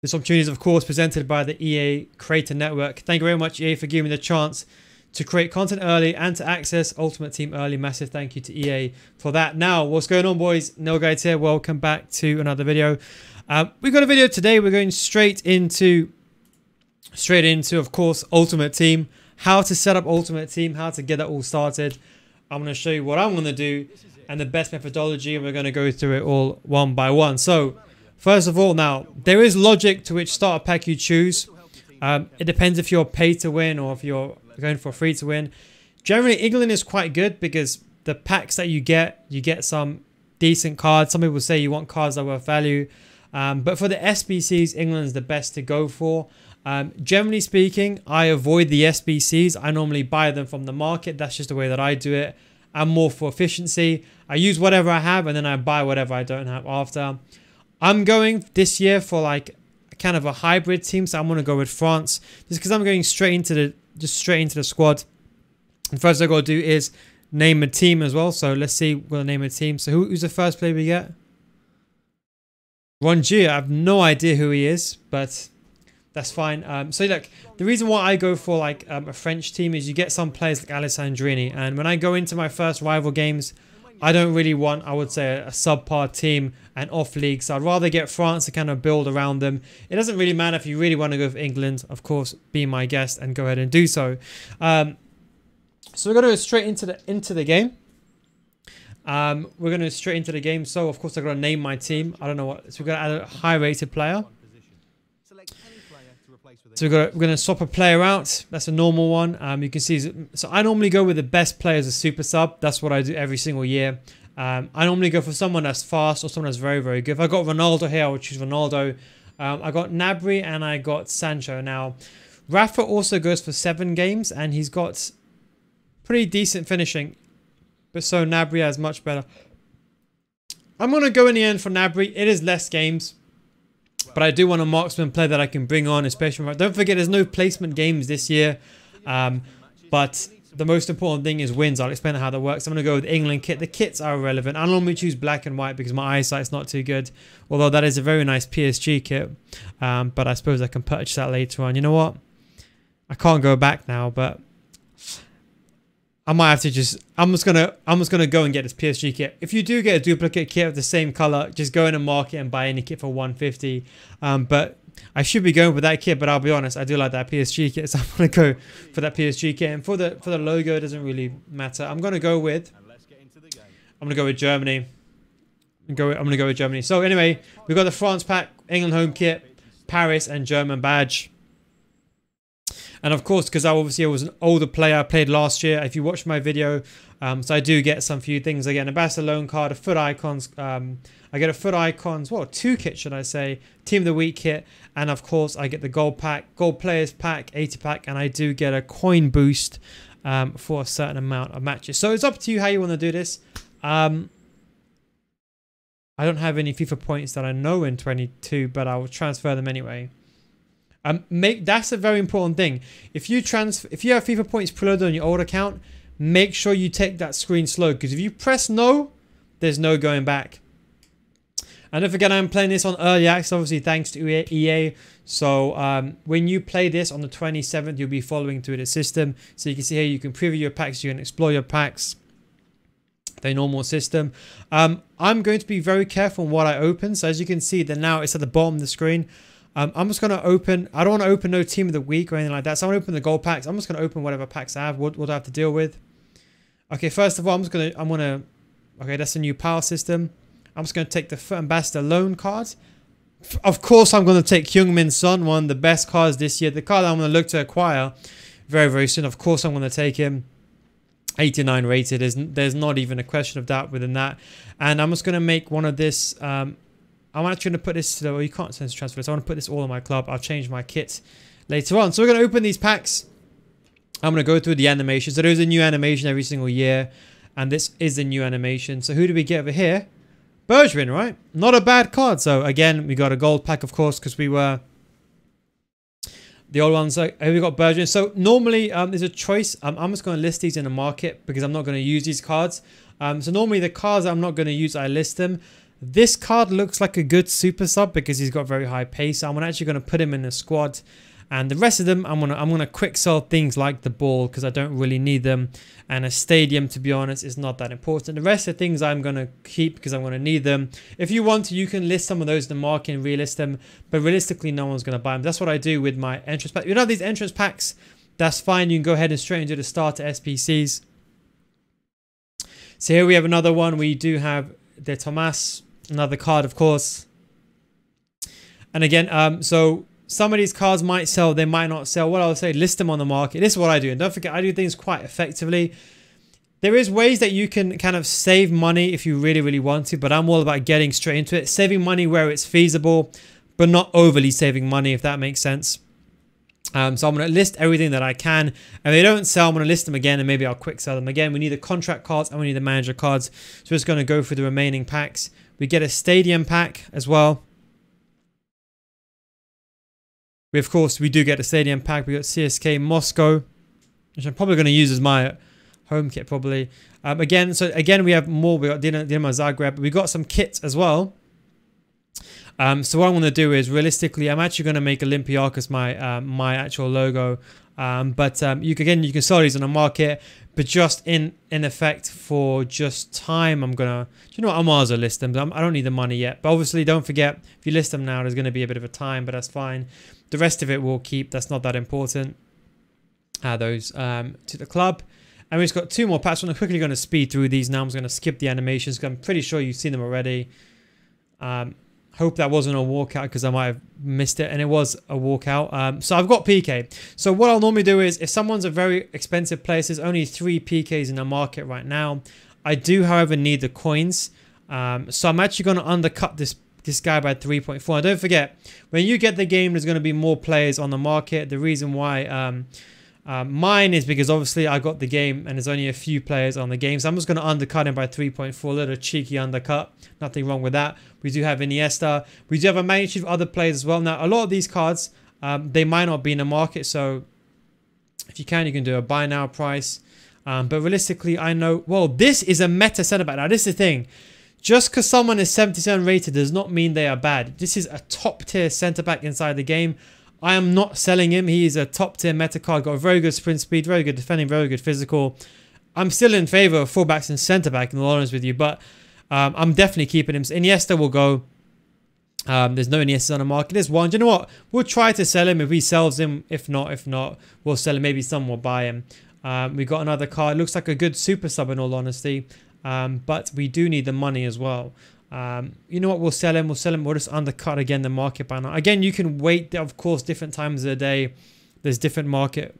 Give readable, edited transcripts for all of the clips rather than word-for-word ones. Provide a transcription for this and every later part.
This opportunity is, of course, presented by the EA Creator Network. Thank you very much, EA, for giving me the chance to create content early and to access Ultimate Team early. Massive thank you to EA for that. Now, what's going on, boys? NealGuides here. Welcome back to another video. We've got a video today. We're going straight into, of course, Ultimate Team. How to set up Ultimate Team, how to get that all started. I'm going to show you what I'm going to do and the best methodology, and we're going to go through it all one by one. So, first of all, now, there is logic to which starter pack you choose. It depends if you're pay to win or if you're going for free to win. Generally, England is quite good because the packs that you get some decent cards. Some people say you want cards that are worth value. But for the SBCs, England's the best to go for. Generally speaking, I avoid the SBCs. I normally buy them from the market. That's just the way that I do it. I'm more for efficiency. I use whatever I have and then I buy whatever I don't have after. I'm going this year for like kind of a hybrid team, so I'm going to go with France just because I'm going straight into the squad. And first I've got to do is name a team as well. So let's see, we'll name a team. So who's the first player we get? Rongier. I have no idea who he is, but that's fine. So look, the reason why I go for like a French team is you get some players like Alessandrini, and when I go into my first rival games, I don't really want, I would say, a subpar team and off league. So I'd rather get France to kind of build around them. It doesn't really matter if you really want to go for England. Of course, be my guest and go ahead and do so. So we're going to go straight into the game. We're going to go straight into the game. So, of course, I've got to name my team. I don't know what. So we're going to add a high-rated player. So we're going to swap a player out. That's a normal one. You can see. So I normally go with the best player as a super sub. That's what I do every single year. I normally go for someone that's fast or someone that's very, very good. If I got Ronaldo here, I would choose Ronaldo. I got Gnabry and I got Sancho. Now, Rafa also goes for 7 games and he's got pretty decent finishing. But so Gnabry has much better. I'm going to go in the end for Gnabry. It is less games. But I do want a marksman player that I can bring on, especially. Don't forget, there's no placement games this year. But the most important thing is wins. I'll explain how that works. I'm going to go with the England kit. The kits are irrelevant. I normally choose black and white because my eyesight's not too good. Although that is a very nice PSG kit. But I suppose I can purchase that later on. You know what? I can't go back now, but I might have to just. I'm just gonna go and get this PSG kit. If you do get a duplicate kit of the same color, just go in a market and buy any kit for 150. But I should be going with that kit. But I'll be honest, I do like that PSG kit, so I'm gonna go for that PSG kit. And for the logo, it doesn't really matter. I'm gonna go with Germany. I'm gonna go with Germany. So anyway, we've got the France pack, England home kit, Paris, and German badge. And of course, because I obviously was an older player, I played last year. If you watched my video, so I do get some few things. I get a Barcelona card, a Foot Icons. I get a Foot Icons, well, 2 kits, should I say. Team of the Week kit. And of course, I get the Gold Pack, Gold Players Pack, 80 Pack. And I do get a Coin Boost for a certain amount of matches. So it's up to you how you want to do this. I don't have any FIFA points that I know in 22, but I will transfer them anyway. That's a very important thing. If you have FIFA points preloaded on your old account, make sure you take that screen slow, because if you press no, there's no going back. And don't forget, I'm playing this on early access, obviously thanks to EA. So when you play this on the 27th, you'll be following through the system. So you can see here, you can preview your packs, you can explore your packs, the normal system. I'm going to be very careful on what I open. So as you can see, then now it's at the bottom of the screen. I'm just going to open, I don't want to open no team of the week or anything like that. So I'm going to open the gold packs. I'm just going to open whatever packs I have. What do I have to deal with? Okay, first of all, okay, that's a new power system. I'm just going to take the Foot Ambassador loan card. Of course, I'm going to take Hyungmin Son, one of the best cards this year. The card I'm going to look to acquire very, very soon. Of course, I'm going to take him. 89 rated. There's not even a question of doubt within that. And I'm just going to make one of this, I'm actually going to put this to the, well, you can't sense transfer, so I want to put this all in my club. I'll change my kit later on. So we're going to open these packs. I'm going to go through the animation. So there's a new animation every single year. And this is a new animation. So who do we get over here? Bergevin, right? Not a bad card. So again, we got a gold pack, of course, because we were the old ones. So here we got Bergevin. So normally there's a choice. I'm just going to list these in the market because I'm not going to use these cards. So normally the cards I'm not going to use, I list them. This card looks like a good super sub because he's got very high pace. I'm actually going to put him in a squad. And the rest of them, I'm gonna quick sell things like the ball because I don't really need them. And a stadium, to be honest, is not that important. The rest of the things I'm gonna keep because I'm gonna need them. If you want to, you can list some of those in the market and relist them. But realistically, no one's gonna buy them. That's what I do with my entrance pack. You know, these entrance packs, that's fine. You can go ahead and straight into the starter SBCs. So here we have another one. We do have De Tomás, another card, of course. And again, some of these cards might sell, they might not sell. What I would say, list them on the market. This is what I do. And don't forget, I do things quite effectively. There is ways that you can kind of save money if you really, really want to. But I'm all about getting straight into it. Saving money where it's feasible, but not overly saving money, if that makes sense. So I'm going to list everything that I can. And if they don't sell, I'm going to list them again. And maybe I'll quick sell them again. We need the contract cards and we need the manager cards. So it's going to go through the remaining packs. We get a stadium pack as well. We, of course, we do get a stadium pack. We got CSK Moscow, which I'm probably going to use as my home kit, probably. Again, we have more. We got Dinamo Zagreb. We got some kits as well. So what I'm going to do is, realistically, I'm actually going to make Olympiakos my actual logo. You can sell these on the market, but just in effect for just time, I'm gonna, you know what, I might as well list them. I don't need the money yet, but obviously don't forget, if you list them now, there's gonna be a bit of a time, but that's fine. The rest of it we'll keep. That's not that important. Add those to the club, and we just got two more packs. I'm quickly going to speed through these now. I'm just going to skip the animations because I'm pretty sure you've seen them already. Hope that wasn't a walkout because I might have missed it, and it was a walkout. So I've got PK. So what I'll normally do is, if someone's a very expensive player, there's only 3 PKs in the market right now. I do, however, need the coins. So I'm actually going to undercut this guy by 3.4. And don't forget, when you get the game, there's going to be more players on the market. The reason why mine is because obviously I got the game and there's only a few players on the game. So I'm just going to undercut him by 3.4. A little cheeky undercut. Nothing wrong with that. We do have Iniesta. We do have a magnitude of other players as well. Now, a lot of these cards, they might not be in the market. So if you can do a buy now price. But realistically, I know, well, this is a meta centre back. Now, this is the thing. Just because someone is 77 rated does not mean they are bad. This is a top tier centre back inside the game. I am not selling him. He is a top-tier meta card. Got a very good sprint speed, very good defending, very good physical. I'm still in favour of fullbacks and centre-back, in all honesty with you, but I'm definitely keeping him. So Iniesta will go. There's no Iniestas on the market. There's one. Do you know what? We'll try to sell him if he sells him. If not, we'll sell him. Maybe someone will buy him. We got another card. Looks like a good super sub, in all honesty, but we do need the money as well. You know what, we'll sell him, we'll just undercut again the market by now. Again, you can wait, of course, different times of the day. There's different market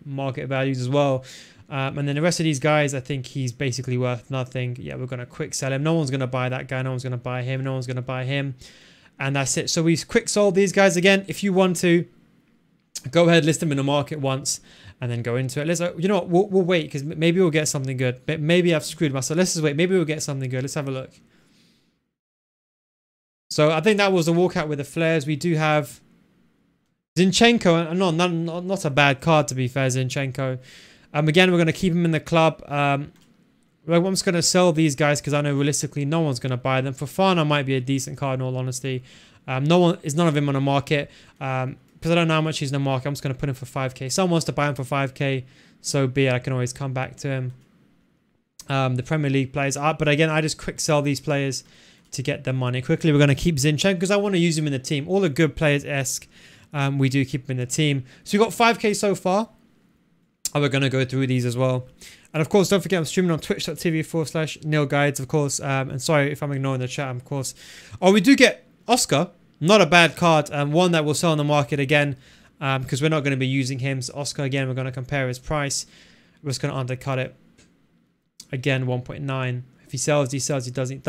values as well. And then the rest of these guys, I think he's basically worth nothing. Yeah, we're going to quick sell him. No one's going to buy that guy. No one's going to buy him. No one's going to buy him. And that's it. So we've quick sold these guys again. If you want to, go ahead, list them in the market once and then go into it. Let's, you know what, we'll wait because maybe we'll get something good. But maybe I've screwed myself. Let's just wait. Maybe we'll get something good. Let's have a look. So I think that was the walkout with the flares. We do have Zinchenko. Not a bad card, to be fair, Zinchenko. Again, we're going to keep him in the club. I'm just going to sell these guys because I know realistically no one's going to buy them. Fofana might be a decent card, in all honesty. None of them on the market. Because I don't know how much he's in the market. I'm just going to put him for 5k. Someone wants to buy him for 5k. So be it. I can always come back to him. The Premier League players are. But again, I just quick sell these players to get the money. Quickly, we're going to keep Zinchenko because I want to use him in the team. All the good players-esque, we do keep him in the team. So we've got 5k so far. And we're going to go through these as well. And of course, don't forget, I'm streaming on twitch.tv/NealGuides, of course. And sorry if I'm ignoring the chat, of course. Oh, we do get Oscar. Not a bad card. One that will sell on the market again because we're not going to be using him. So Oscar, again, we're going to compare his price. We're just going to undercut it. Again, 1.9. If he sells, he doesn't,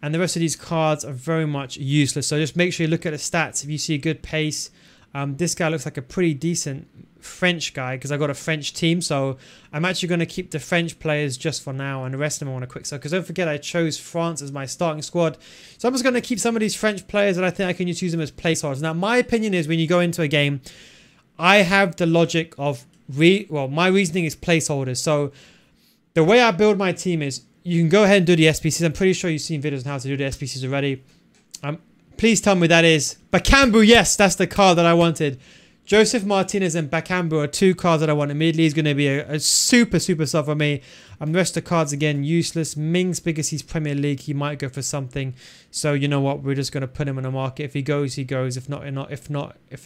And the rest of these cards are very much useless. So just make sure you look at the stats. If you see a good pace, this guy looks like a pretty decent French guy because I got a French team. So I'm actually going to keep the French players just for now. And the rest of them I want to quick sell because don't forget I chose France as my starting squad. So I'm just going to keep some of these French players that I think I can just use them as placeholders. Now, my opinion is when you go into a game, I have the logic of, my reasoning is placeholders. So the way I build my team is, you can go ahead and do the SBCs. I'm pretty sure you've seen videos on how to do the SBCs already. Please tell me that is Bakambu. Yes, that's the card that I wanted. Josef Martínez and Bakambu are two cards that I want immediately. He's going to be a super sub for me. The rest of the cards, again, useless. Mings, because he's Premier League, he might go for something. So, you know what? We're just going to put him on the market. If he goes, he goes. If not, if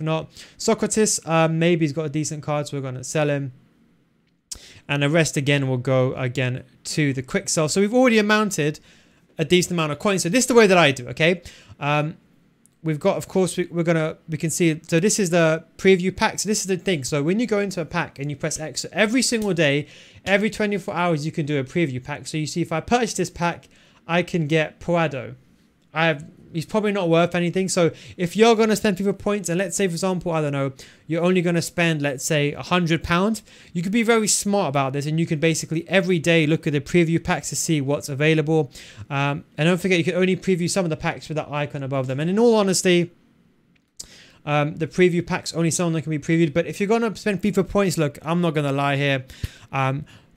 not. Socrates, maybe he's got a decent card, so we're going to sell him. And the rest, again, will go, again, to the quick sell. So we've already amounted a decent amount of coins. So this is the way that I do, okay? We've got, of course, we can see, so this is the preview pack. So this is the thing. So when you go into a pack and you press X, so every single day, every 24 hours, you can do a preview pack. So you see, if I purchase this pack, I can get Poado. He's probably not worth anything. So if you're going to spend people points, and let's say, for example, I don't know, you're only going to spend, let's say, £100, you could be very smart about this, and you can basically every day look at the preview packs to see what's available. And don't forget, you can only preview some of the packs with that icon above them. And in all honesty, the preview packs, only some of them can be previewed. But if you're going to spend FIFA points, look, I'm not going to lie here.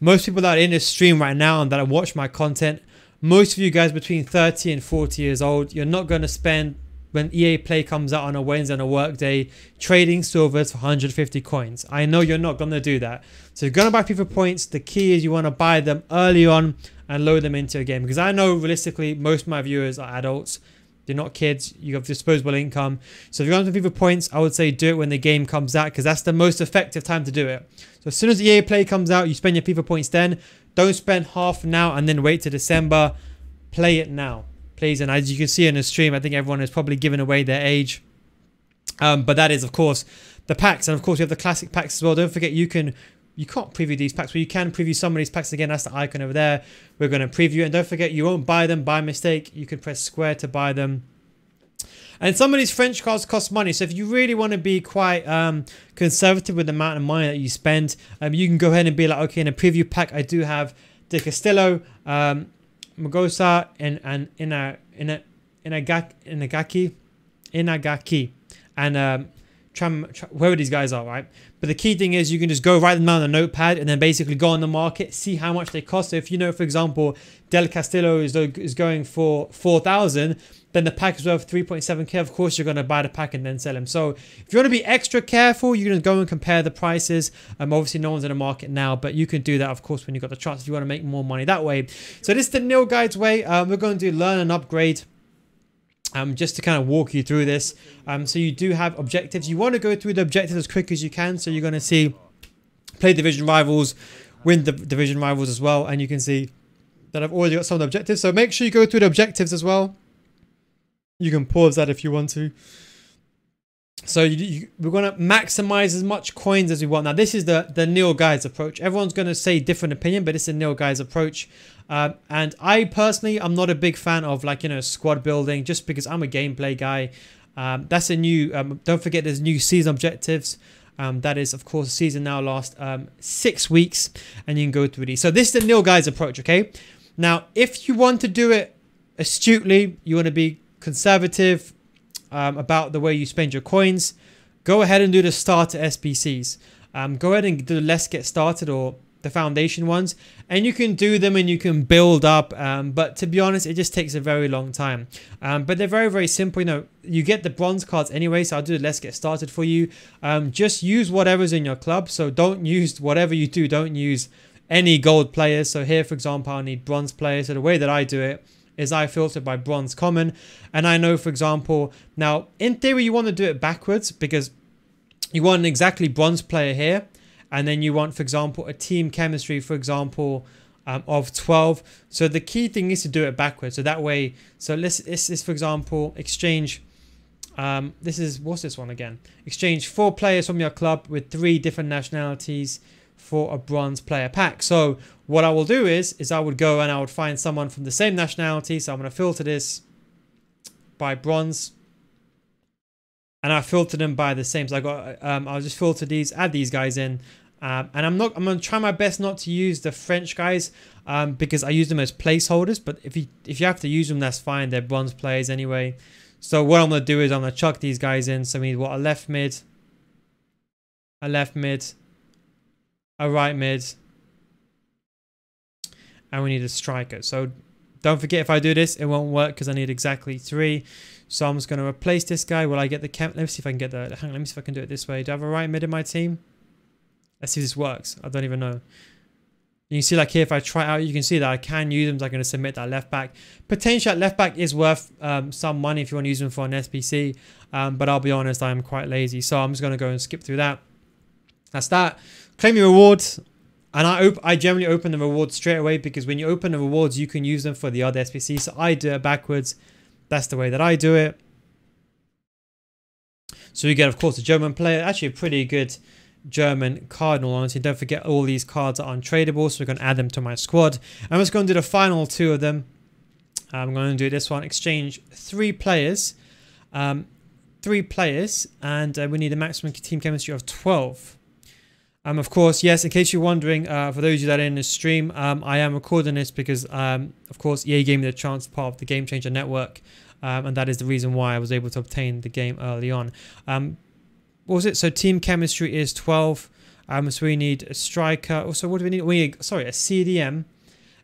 Most people that are in this stream right now and that watch my content, most of you guys between 30 and 40 years old, you're not going to spend, when EA Play comes out on a Wednesday and a work day, trading silvers for 150 coins. I know you're not going to do that. So you're going to buy FIFA points. The key is you want to buy them early on and load them into a game. Because I know realistically, most of my viewers are adults. They're not kids. You have disposable income. So if you're going to FIFA points, I would say do it when the game comes out, because that's the most effective time to do it. So as soon as EA Play comes out, you spend your FIFA points then. Don't spend half now and then wait to December. Play it now, please. And as you can see in the stream, I think everyone is probably giving away their age. But that is, of course, the packs. And, of course, you have the classic packs as well. Don't forget, you can't preview these packs, but you can preview some of these packs. Again, that's the icon over there. We're going to preview. And don't forget, you won't buy them by mistake. You can press square to buy them. And some of these French cards cost money. So if you really want to be quite conservative with the amount of money that you spend, you can go ahead and be like, okay, in a preview pack, I do have De Castillo, Magosa, and Inagaki, and whoever these guys are, right? But the key thing is you can just go write them down on the notepad and then basically go on the market, see how much they cost. So if you know, for example, Del Castillo is going for 4,000, then the pack is worth 3.7k. Of course, you're going to buy the pack and then sell them. So if you want to be extra careful, you're going to go and compare the prices. Obviously, no one's in the market now, but you can do that, of course, when you've got the chance if you want to make more money that way. So this is the NealGuides way. We're going to do learn and upgrade. Just to kind of walk you through this. So you do have objectives. You want to go through the objectives as quick as you can. So you're going to see play division rivals, win the division rivals as well. And you can see that I've already got some of the objectives. So make sure you go through the objectives as well. You can pause that if you want to. So we're going to maximize as much coins as we want. Now, this is the NealGuides approach. Everyone's going to say different opinion, but it's a NealGuides approach. And I personally, I'm not a big fan of squad building, just because I'm a gameplay guy. That's a new, don't forget there's new season objectives. That is, of course, season now lasts 6 weeks, and you can go through these. So this is the NealGuides approach, okay? Now, if you want to do it astutely, you want to be conservative, about the way you spend your coins, go ahead and do the starter SBCs. Go ahead and do the Let's Get Started or the Foundation ones. And you can do them and you can build up. But to be honest, it just takes a very long time. But they're very, very simple. You know, you get the bronze cards anyway, so I'll do the Let's Get Started for you. Just use whatever's in your club. So don't use whatever you do. Don't use any gold players. So here, for example, I need bronze players. So the way that I do it is I filter by bronze common. And I know, for example, now in theory you want to do it backwards, because you want an exactly bronze player here, and then you want, for example, a team chemistry, for example, of 12. So the key thing is to do it backwards, so that way, so this is, for example, exchange, this is, what's this one again, exchange 4 players from your club with 3 different nationalities for a bronze player pack. So what I will do is I would go and I would find someone from the same nationality. So I'm going to filter this by bronze, and I filter them by the same. So I got, I'll just filter these, add these guys in, and I'm going to try my best not to use the French guys, because I use them as placeholders. But if you have to use them, that's fine. They're bronze players anyway. So what I'm going to do is I'm going to chuck these guys in. So we need what, a left mid, a right mid, and we need a striker. So don't forget, if I do this, it won't work because I need exactly 3. So I'm just going to replace this guy. Will I get the camp? Let me see if I can get the... Hang on, let me see if I can do it this way. Do I have a right mid in my team? Let's see if this works. I don't even know. You can see like here, if I try out, you can see that I can use them. So I'm going to submit that left back. Potentially, that left back is worth some money if you want to use them for an SBC. But I'll be honest, I am quite lazy. So I'm just going to go and skip through that. That's that. Claim your rewards. And I generally open the rewards straight away because when you open the rewards, you can use them for the other SBC. So I do it backwards. That's the way that I do it. So you get, of course, a German player. Actually, a pretty good German cardinal. Honestly, don't forget all these cards are untradeable. So we're going to add them to my squad. I'm just going to do the final 2 of them. I'm going to do this one. Exchange 3 players. 3 players. And we need a maximum team chemistry of 12. Of course, yes, in case you're wondering, for those of you that are in the stream, I am recording this because, of course, EA gave me the chance to part of the Game Changer Network, and that is the reason why I was able to obtain the game early on. What was it? So team chemistry is 12, so we need a striker. Also, what do we need? We need, sorry, a CDM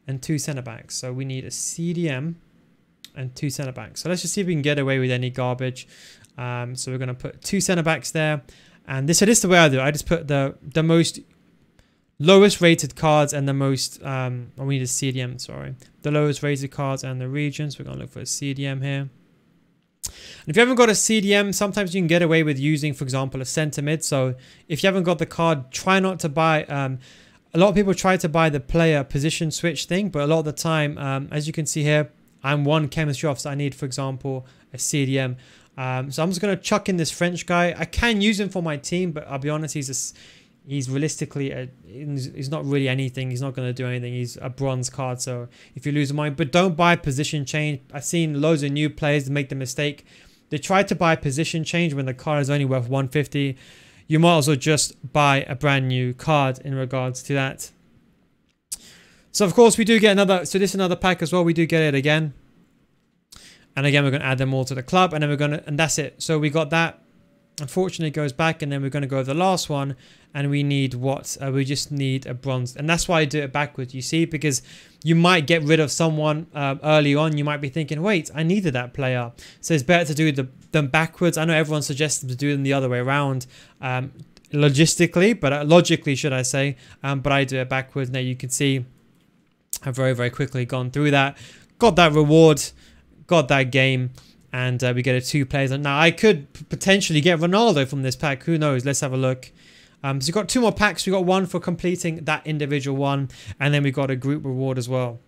and 2 centre-backs. So we need a CDM and 2 centre-backs. So let's just see if we can get away with any garbage. So we're going to put 2 centre-backs there. And this, so this is the way I do it. I just put the most lowest rated cards and the most, oh, we need a CDM, sorry. The lowest rated cards and the region. So we're going to look for a CDM here. And if you haven't got a CDM, sometimes you can get away with using, for example, a centre mid. So if you haven't got the card, try not to buy, a lot of people try to buy the player position switch thing. But a lot of the time, as you can see here, I'm 1 chemistry off. So I need, for example, a CDM. So I'm just going to chuck in this French guy. I can use him for my team, but I'll be honest, he's realistically, he's not really anything. He's not going to do anything. He's a bronze card, so if you lose mine. But don't buy position change. I've seen loads of new players make the mistake. They try to buy position change when the card is only worth 150. You might as well just buy a brand new card in regards to that. So of course we do get another, so this is another pack as well. We do get it again. And again, we're going to add them all to the club, and then we're going to, and that's it. So we got that. Unfortunately, it goes back, and then we're going to go with the last one, and we need what? We just need a bronze, and that's why I do it backwards, you see, because you might get rid of someone early on. You might be thinking, wait, I needed that player. So it's better to do them backwards. I know everyone suggests to do them the other way around, logistically, but logically, should I say, but I do it backwards. Now you can see I've very, very quickly gone through that, got that reward, got that game, and we get a 2 players. Now I could potentially get Ronaldo from this pack. Who knows? Let's have a look. So we've got 2 more packs. We got 1 for completing that individual one, and then we got a group reward as well.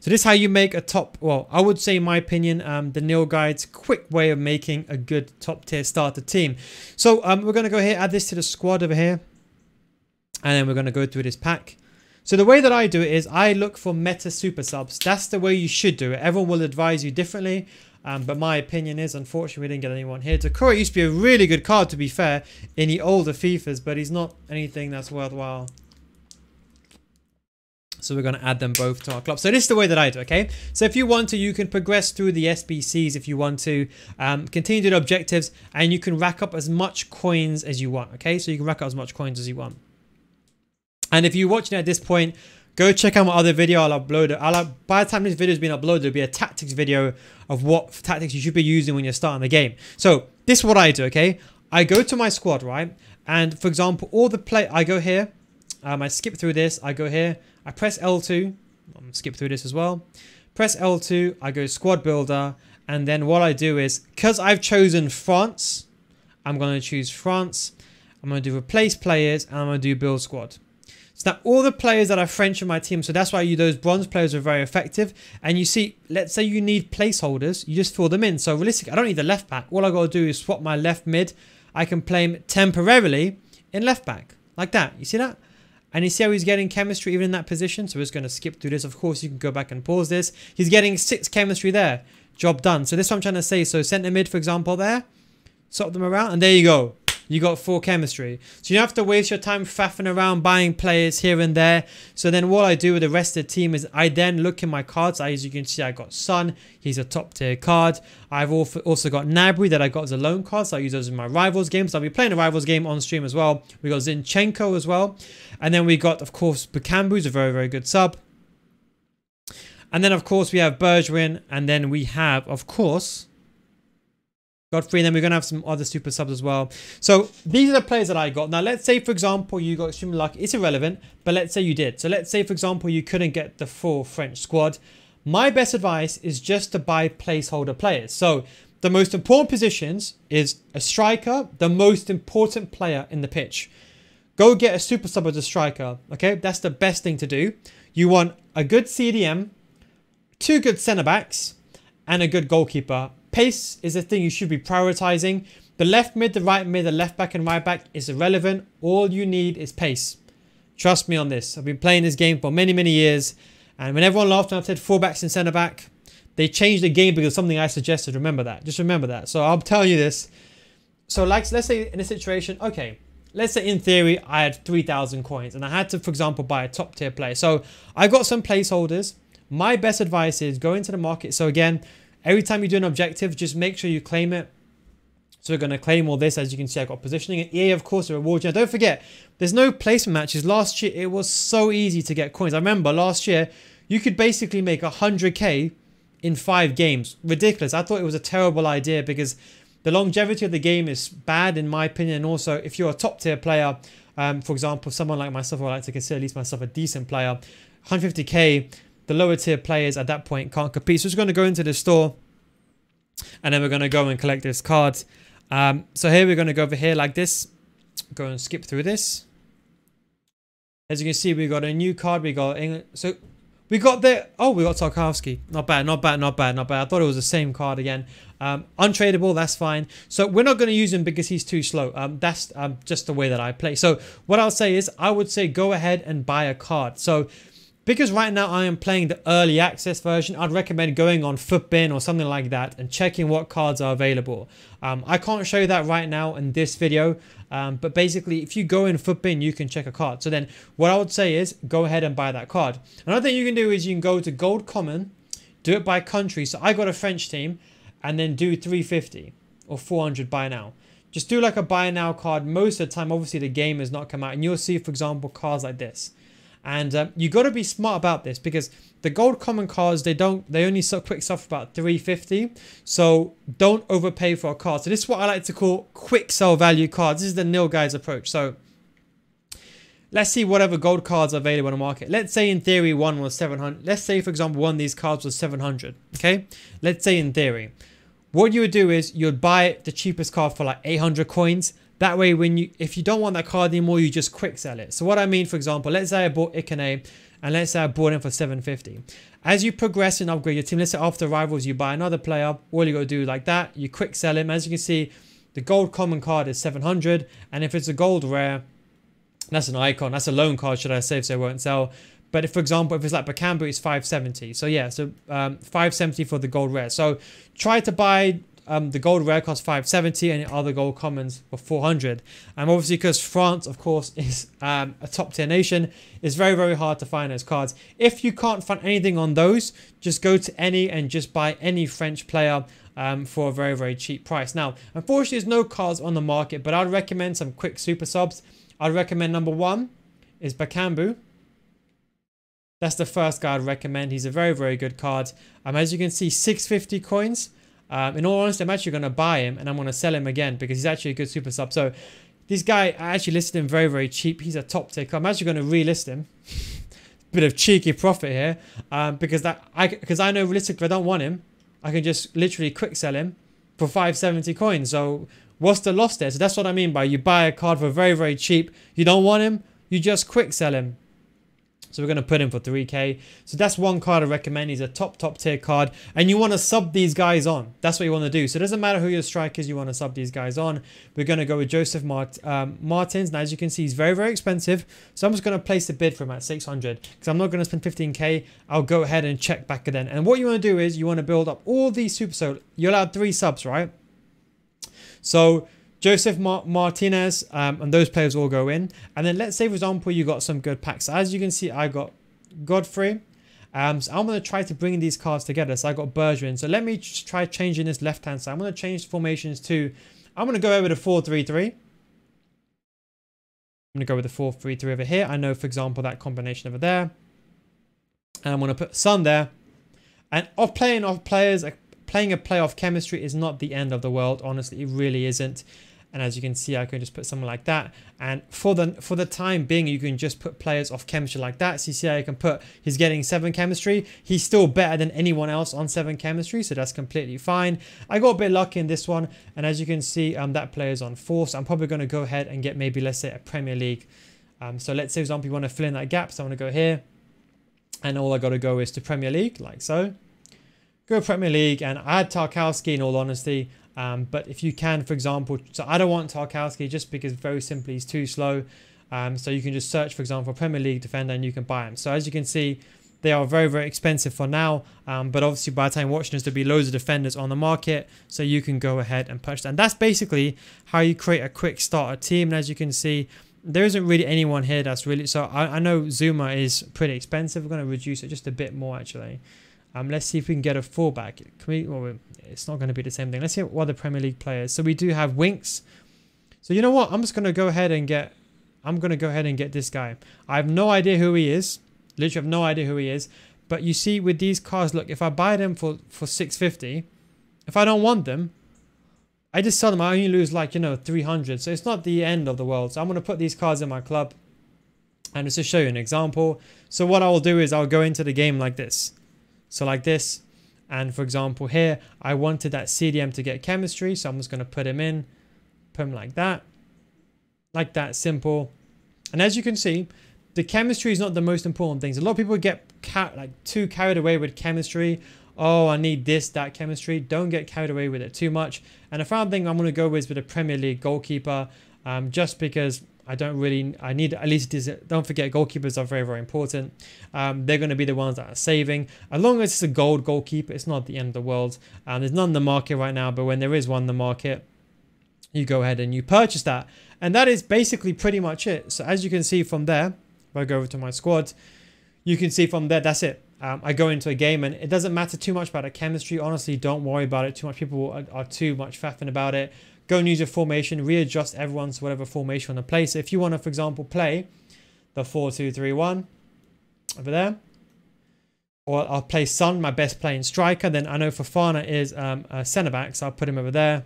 So this is how you make a top, well, I would say in my opinion, the NealGuides quick way of making a good top tier starter team. So we're going to go here, add this to the squad over here, and then we're going to go through this pack. So the way that I do it is I look for meta super subs. That's the way you should do it. Everyone will advise you differently. But my opinion is, unfortunately, we didn't get anyone here. Takura used to be a really good card, to be fair, in the older FIFAs. But he's not anything that's worthwhile. So we're going to add them both to our club. So this is the way that I do, okay? So if you want to, you can progress through the SBCs if you want to. Continue to do objectives. And you can rack up as much coins as you want, okay? So you can rack up as much coins as you want. And if you're watching at this point, go check out my other video. I'll upload it. By the time this video has been uploaded, it'll be a tactics video of what tactics you should be using when you're starting the game. So this is what I do, okay? I go to my squad, right? And for example, all the play, I go here. I skip through this. I go here. I press L2. I'm skip through this as well. Press L2. I go squad builder. And then what I do is, because I've chosen France, I'm going to choose France. I'm going to do replace players, and I'm going to do build squad. So now all the players that are French in my team, so that's why those bronze players are very effective. And you see, let's say you need placeholders, you just fill them in. So realistically, I don't need the left back. All I got to do is swap my left mid. I can play him temporarily in left back, like that. You see that? And you see how he's getting chemistry even in that position? So we're just going to skip through this. Of course, you can go back and pause this. He's getting 6 chemistry there. Job done. So this is what I'm trying to say. So centre mid, for example, there. Swap them around, and there you go. You got 4 chemistry. So you don't have to waste your time faffing around buying players here and there. So then what I do with the rest of the team is I then look in my cards. As you can see, I got Son. He's a top tier card. I've also got Gnabry that I got as a loan card. So I use those in my Rivals games. So I'll be playing a Rivals game on stream as well. We got Zinchenko as well. And then we got, of course, Bakambu, who's a very, very good sub. And then, of course, we have Bergwijn. And then we have, of course, Godfrey. And then we're going to have some other super subs as well. So these are the players that I got. Now, let's say, for example, you got extremely lucky. It's irrelevant, but let's say you did. So let's say, for example, you couldn't get the full French squad. My best advice is just to buy placeholder players. So the most important positions is a striker, the most important player in the pitch. Go get a super sub as a striker, okay? That's the best thing to do. You want a good CDM, two good centre-backs, and a good goalkeeper. Pace is the thing you should be prioritising. The left mid, the right mid, the left back and right back is irrelevant. All you need is pace. Trust me on this. I've been playing this game for many, many years. And when everyone laughed and I said fullbacks and centre back, they changed the game because of something I suggested. Remember that. Just remember that. So I'll tell you this. So like, let's say in a situation, okay, let's say in theory I had 3,000 coins and I had to, for example, buy a top tier player. So I got some placeholders. My best advice is go into the market. So again, every time you do an objective, just make sure you claim it. So we're going to claim all this. As you can see, I got positioning. And EA, of course, rewards you. Now, don't forget, there's no placement matches. Last year, it was so easy to get coins. I remember last year, you could basically make 100K in 5 games. Ridiculous. I thought it was a terrible idea because the longevity of the game is bad, in my opinion. And also, if you're a top-tier player, for example, someone like myself, I like to consider at least myself a decent player, 150K, the lower-tier players at that point can't compete. So it's going to go into the store, and then we're going to go and collect this card. So here we're going to go over here like this, go and skip through this. As you can see, we got a new card. We got England. So we got the, oh, we got Tarkowski. Not bad, not bad, not bad, not bad. I thought it was the same card again. Untradeable, that's fine. So we're not going to use him because he's too slow. That's just the way that I play. So what I'll say is I would say go ahead and buy a card. So because right now I am playing the early access version, I'd recommend going on Footbin or something like that and checking what cards are available. I can't show you that right now in this video, but basically if you go in Footbin, you can check a card. So then what I would say is go ahead and buy that card. Another thing you can do is you can go to Gold Common, do it by country. So I got a French team and then do 350 or 400 buy now. Just do like a buy now card most of the time. Obviously the game has not come out and you'll see, for example, cards like this. And you got to be smart about this because the gold common cards, they only sell quick stuff about 350. So don't overpay for a card. So this is what I like to call quick sell value cards. This is the NealGuides approach. So let's see whatever gold cards are available on the market. Let's say in theory one was 700. Let's say, for example, one of these cards was 700. Okay, let's say in theory, what you would do is you'd buy the cheapest card for like 800 coins. That way, when you, if you don't want that card anymore, you just quick sell it. So what I mean, for example, let's say I bought Ikane and let's say I bought him for 750. As you progress and upgrade your team, let's say after Rivals you buy another player, all you got to do like that, you quick sell him. As you can see, the gold common card is 700 and if it's a gold rare, that's an icon, that's a loan card should I say, so it won't sell. But if, for example, if it's like Bakambu, it's 570. So yeah, so 570 for the gold rare. So try to buy... the gold rare costs 570 and the other gold commons were 400. And obviously because France, of course, is a top tier nation, it's very, very hard to find those cards. If you can't find anything on those, just go to any and just buy any French player for a very, very cheap price. Now, unfortunately, there's no cards on the market, but I'd recommend some quick super subs. I'd recommend number one is Bakambu. That's the first guy I'd recommend. He's a very, very good card. As you can see, 650 coins. In all honesty, I'm actually going to buy him and I'm going to sell him again because he's actually a good super sub. So this guy, I actually listed him very, very cheap. He's a top tier. I'm actually going to relist him. Bit of cheeky profit here because I know realistically if I don't want him, I can just literally quick sell him for 570 coins. So what's the loss there? So that's what I mean by you buy a card for very, very cheap. You don't want him, you just quick sell him. So we're going to put him for 3K. So that's one card I recommend. He's a top tier card. And you want to sub these guys on. That's what you want to do. So it doesn't matter who your striker is. You want to sub these guys on. We're going to go with Josef Martínez. Now, as you can see, he's very, very expensive. So I'm just going to place a bid for him at 600. Because I'm not going to spend 15K. I'll go ahead and check back then. And what you want to do is you want to build up all these super. So you're allowed 3 subs, right? So... Josef Martínez and those players all go in. And then let's say, for example, you got some good packs. So as you can see, I got Godfrey. So I'm going to try to bring these cards together. So I got Bergwijn. So let me try changing this left-hand side. I'm going to change formations to... I'm going to go over to 4-3-3. I'm going to go with the 4-3-3 over here. I know, for example, that combination over there. And I'm going to put Son there. And playing a playoff chemistry is not the end of the world. Honestly, it really isn't. And as you can see, I can just put someone like that. And for the time being, you can just put players off chemistry like that. So you see how you can put, he's getting 7 chemistry. He's still better than anyone else on 7 chemistry. So that's completely fine. I got a bit lucky in this one. And as you can see, that player's on 4. So I'm probably going to go ahead and get maybe, let's say, a Premier League. So let's say, for example, you want to fill in that gap. So I'm going to go here. And all I got to go is to Premier League, like so. Go Premier League. And I had Tarkowski in all honesty. But if you can, for example, so I don't want Tarkowski just because very simply he's too slow. So you can just search, for example, Premier League defender and you can buy him. So as you can see, they are very, very expensive for now. But obviously by the time you're watching this, there'll be loads of defenders on the market. So you can go ahead and push that. And that's basically how you create a quick starter team. And as you can see, there isn't really anyone here that's really... So I know Zuma is pretty expensive. We're going to reduce it just a bit more actually. Let's see if we can get a fullback. Well, it's not going to be the same thing. Let's see what the Premier League players. So we do have Winks. So you know what? I'm just going to go ahead and get... I'm going to go ahead and get this guy. I have no idea who he is. Literally have no idea who he is. But you see with these cars, look, if I buy them for 650, if I don't want them, I just sell them. I only lose like, you know, 300. So it's not the end of the world. So I'm going to put these cars in my club. And just to show you an example. So what I will do is I'll go into the game like this. So like this, and for example here, I wanted that CDM to get chemistry, so I'm just going to put him in, put him like that, simple. And as you can see, the chemistry is not the most important things. A lot of people get too carried away with chemistry. Oh, I need this, that chemistry. Don't get carried away with it too much. And the final thing I'm going to go with a Premier League goalkeeper, just because... I don't really, I need at least, don't forget goalkeepers are very, very important. They're going to be the ones that are saving. As long as it's a gold goalkeeper, it's not the end of the world. There's none in the market right now, but when there is one in the market, you go ahead and you purchase that. And that is basically pretty much it. So as you can see from there, if I go over to my squad, you can see from there, that's it. I go into a game and it doesn't matter too much about the chemistry. Honestly, don't worry about it too much. People are too much faffing about it. Go and use your formation, readjust everyone to whatever formation you want to play. So if you want to, for example, play the 4-2-3-1 over there, or I'll play Son, my best playing striker. Then I know Fofana is a centre back, so I'll put him over there.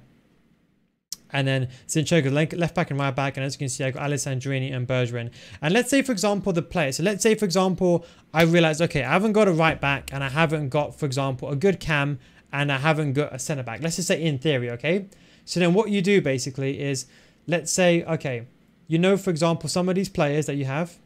And then Zinchenko, left back and right back. And as you can see, I've got Alessandrini and Bergevin. And let's say, for example, the player. So let's say, for example, I realised, okay, I haven't got a right back and I haven't got, for example, a good cam and I haven't got a centre back. Let's just say in theory, okay? So then what you do basically is, let's say, okay, you know, for example, some of these players that you have.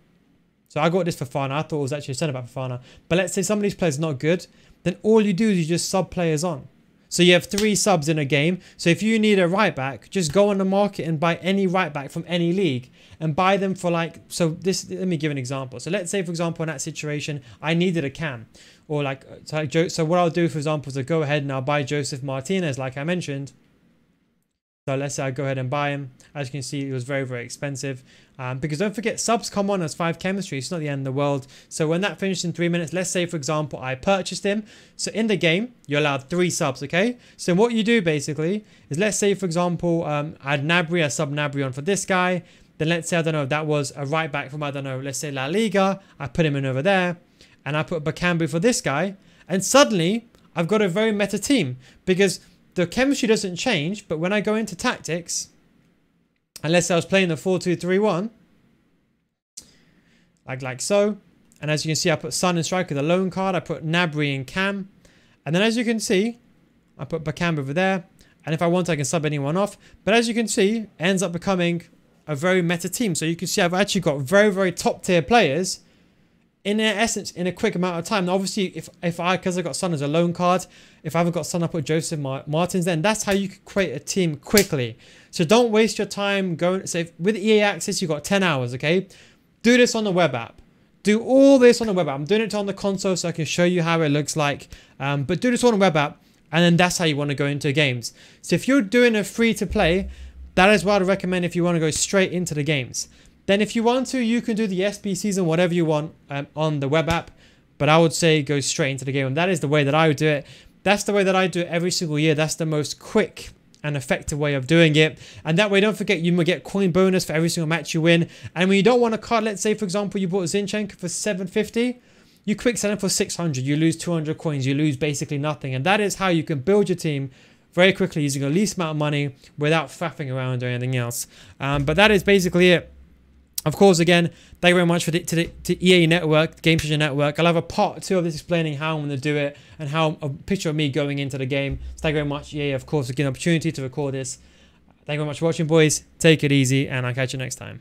So I got this for Fofana. I thought it was actually a centre-back for Fofana. But let's say some of these players are not good. Then all you do is you just sub players on. So you have 3 subs in a game. So if you need a right-back, just go on the market and buy any right-back from any league. And buy them for like, so this, let me give an example. So let's say, for example, in that situation, I needed a cam. Or like, so what I'll do, for example, is I'll go ahead and I'll buy Josef Martínez, like I mentioned. So let's say I go ahead and buy him. As you can see, it was very, very expensive. Because don't forget, subs come on as 5 chemistry. It's not the end of the world. So when that finished in 3 minutes, let's say, for example, I purchased him. So in the game, you're allowed 3 subs, okay? So what you do basically is, let's say, for example, I had Gnabry, I subbed Gnabry on for this guy. Then let's say, I don't know, that was a right back from, I don't know, let's say La Liga. I put him in over there. And I put Bakambu for this guy. And suddenly, I've got a very meta team. Because... the chemistry doesn't change, but when I go into tactics, unless I was playing the 4-2-3-1, like so, and as you can see, I put Son and Striker, the loan card, I put Gnabry in Cam, and then as you can see, I put Bakambu over there, and if I want, I can sub anyone off, but as you can see, it ends up becoming a very meta team, so you can see I've actually got very, very top tier players, in their essence, in a quick amount of time. Now, obviously, because I've got Son as a loan card, if I haven't got Son, I put Josef Martins. Then that's how you can create a team quickly. So don't waste your time going. So with EA Access, you've got 10 hours, okay? Do this on the web app. Do all this on the web app. I'm doing it on the console so I can show you how it looks like. But do this on the web app, and then that's how you want to go into games. So if you're doing a free-to-play, that is what I'd recommend if you want to go straight into the games. Then if you want to, you can do the SBCs and whatever you want on the web app. But I would say go straight into the game. And that is the way that I would do it. That's the way that I do it every single year. That's the most quick and effective way of doing it. And that way, don't forget, you will get coin bonus for every single match you win. And when you don't want a card, let's say, for example, you bought Zinchenko for 750. You quick sell it for 600, you lose 200 coins, you lose basically nothing. And that is how you can build your team very quickly using the least amount of money without faffing around or anything else. But that is basically it. Of course, again, thank you very much for to EA Network, the Game Changer Network. I'll have a part 2 of this explaining how I'm going to do it and how a picture of me going into the game. So thank you very much, EA, of course, again, opportunity to record this. Thank you very much for watching, boys. Take it easy, and I'll catch you next time.